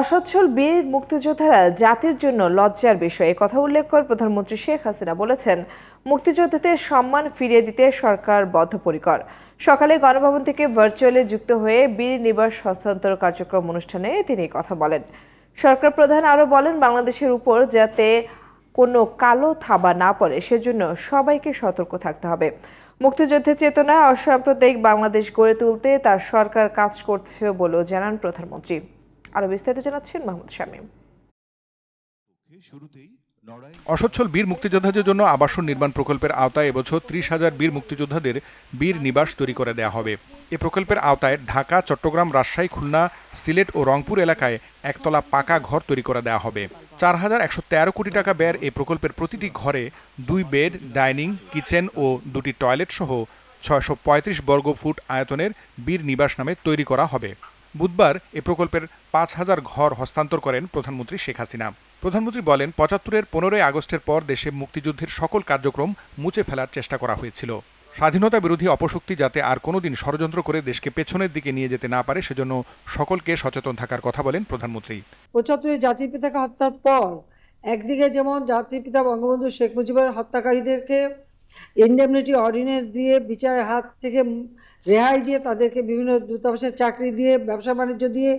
অসচ্ছল বীর মুক্তিযোদ্ধারা জাতির জন্য লজ্জার বিষয়। এই কথা উল্লেখ করে প্রধানমন্ত্রী শেখ হাসিনা বলেছেন, মুক্তিযোদ্ধাদের সম্মান ফিরিয়ে দিতে সরকার বদ্ধপরিকর। সকালে গণভবন থেকে ভার্চুয়ালি যুক্ত হয়ে বীর নিবাস হস্তান্তর কার্যক্রম অনুষ্ঠানে তিনি কথা বলেন। সরকার প্রধান আরও বলেন, বাংলাদেশের উপর যাতে কোনো কালো থাবা না পড়ে সেজন্য সবাইকে সতর্ক থাকতে হবে। মুক্তিযুদ্ধের চেতনা অসাম্প্রদায়িক বাংলাদেশ গড়ে তুলতে তার সরকার কাজ করছে বলেও জানান প্রধানমন্ত্রী। আরও বিস্তারিত জানাচ্ছেন মোহাম্মদ শামীম। অসচ্ছল বীর মুক্তিযোদ্ধাদের জন্য আবাসন নির্মাণ প্রকল্পের আওতায় এবছর ৩০,০০০ বীর মুক্তিযোদ্ধাদের বীর নিবাস তৈরি করে দেওয়া হবে। এ প্রকল্পের আওতায় ঢাকা, চট্টগ্রাম, রাজশাহী, খুলনা, সিলেট ও রংপুর এলাকায় একতলা পাকা ঘর তৈরি করে দেওয়া হবে। ৪,১১৩ কোটি টাকা ব্যয়ের এই প্রকল্পের প্রতিটি ঘরে 2 বেড, ডাইনিং, কিচেন ও 2টি টয়লেট সহ ৬৩৫ বর্গ ফুট আয়তনের বীর নিবাস নামে তৈরি করা হবে। বুধবার এ প্রকল্পের ৫,০০০ ঘর হস্তান্তর করেন প্রধানমন্ত্রী শেখ হাসিনা। প্রধানমন্ত্রী বলেন, ৭৫-এর 15ই আগস্টের পর দেশে মুক্তিযুদ্ধের সকল কার্যক্রম মুছে ফেলার চেষ্টা করা হয়েছিল। স্বাধীনতা বিরোধী অপশক্তি যাতে আর কোনোদিন ষড়যন্ত্র করে দেশকে পেছনের দিকে নিয়ে যেতে না পারে সেজন্য সকলকে সচেতন থাকার কথা বলেন প্রধানমন্ত্রী। ৭৫-এর জাতির পিতাকে হত্যার পর একদিকে যেমন জাতির পিতা বঙ্গবন্ধু শেখ মুজিবের হত্যাকারীদেরকে ইন্ডেমনিটি অর্ডিন্যান্স দিয়ে বিচারের হাত থেকে রেহাই দিয়ে তাদেরকে বিভিন্ন দূতাবাসের চাকরি দিয়ে, ব্যবসা বাণিজ্য দিয়ে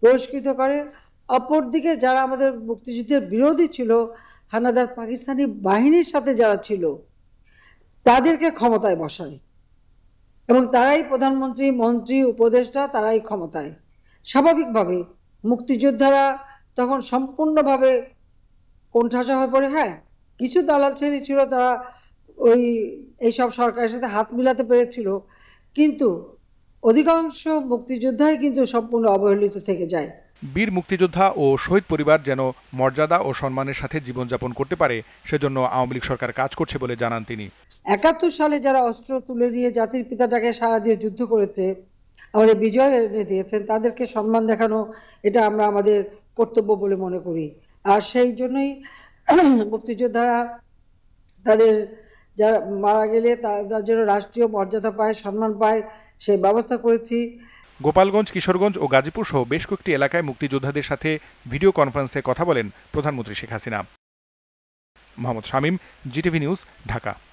পুরস্কৃত করে, অপরদিকে যারা আমাদের মুক্তিযুদ্ধের বিরোধী ছিল, হানাদার পাকিস্তানি বাহিনীর সাথে যারা ছিল তাদেরকে ক্ষমতায় বসায় এবং তারাই প্রধানমন্ত্রী, মন্ত্রী, উপদেষ্টা, তারাই ক্ষমতায়। স্বাভাবিকভাবে মুক্তিযোদ্ধারা তখন সম্পূর্ণভাবে কোণঠাসা হয়ে পড়ে। হ্যাঁ, কিছু দালাল শ্রেণী ছিল, তারা এইসব সরকারের সাথে হাত মিলাতে পেরেছিল, কিন্তু অধিকাংশ মুক্তিযোদ্ধাই কিন্তু সম্পূর্ণ অবহেলিত থেকে যায়। বীর মুক্তিযোদ্ধা ও শহীদ পরিবার যেন মর্যাদা ও সম্মানের সাথে জীবনযাপন করতে পারে সেজন্য আওয়ামী লীগ সরকার কাজ করছে বলে জানান তিনি। ৭১ সালে যারা অস্ত্র তুলে নিয়ে জাতির পিতাটাকে সাড়া দিয়ে যুদ্ধ করেছে, আমাদের বিজয় এনে দিয়েছেন, তাদেরকে সম্মান দেখানো এটা আমরা আমাদের কর্তব্য বলে মনে করি। আর সেই জন্যই মুক্তিযোদ্ধারা তাদের যারা মারা গেলে তারা যেন রাষ্ট্রীয় মর্যাদা পায়, সম্মান পায় সেই ব্যবস্থা করেছি। গোপালগঞ্জ, কিশোরগঞ্জ ও গাজীপুর সহ বেশ কয়েকটি এলাকায় মুক্তিযোদ্ধাদের সাথে ভিডিও কনফারেন্সে কথা বলেন প্রধানমন্ত্রী শেখ হাসিনা। Mohammad Shamim, GTV news, Dhaka.